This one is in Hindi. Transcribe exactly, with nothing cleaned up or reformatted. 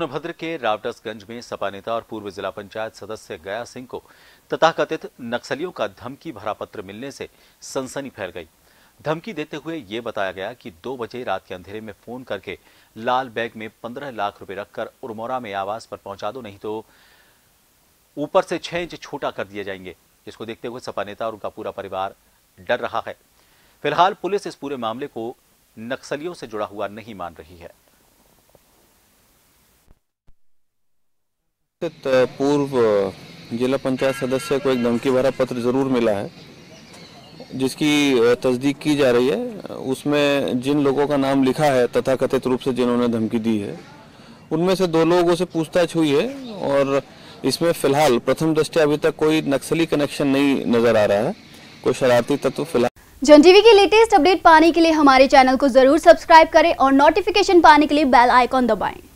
सोनभद्र के रावटसगंज में सपा नेता और पूर्व जिला पंचायत सदस्य गया सिंह को तथाकथित नक्सलियों का धमकी भरा पत्र मिलने से सनसनी फैल गई। धमकी देते हुए ये बताया गया कि दो बजे रात के अंधेरे में फोन करके लाल बैग में पंद्रह लाख रुपए रखकर उर्मौरा में आवास पर पहुंचा दो, नहीं तो ऊपर से छह इंच छोटा कर दिए जाएंगे। इसको देखते हुए सपा नेता और उनका पूरा परिवार डर रहा है। फिलहाल पुलिस इस पूरे मामले को नक्सलियों से जुड़ा हुआ नहीं मान रही है। पूर्व जिला पंचायत सदस्य को एक धमकी भरा पत्र जरूर मिला है, जिसकी तस्दीक की जा रही है। उसमें जिन लोगों का नाम लिखा है तथाकथित रूप से जिन्होंने धमकी दी है, उनमें से दो लोगों से पूछताछ हुई है और इसमें फिलहाल प्रथम दृष्टया अभी तक कोई नक्सली कनेक्शन नहीं नजर आ रहा है, कोई शरारती तत्व फिलहाल। जन टीवी के लेटेस्ट अपडेट पाने के लिए हमारे चैनल को जरूर सब्सक्राइब करें और नोटिफिकेशन पाने के लिए बेल आइकॉन दबाएं।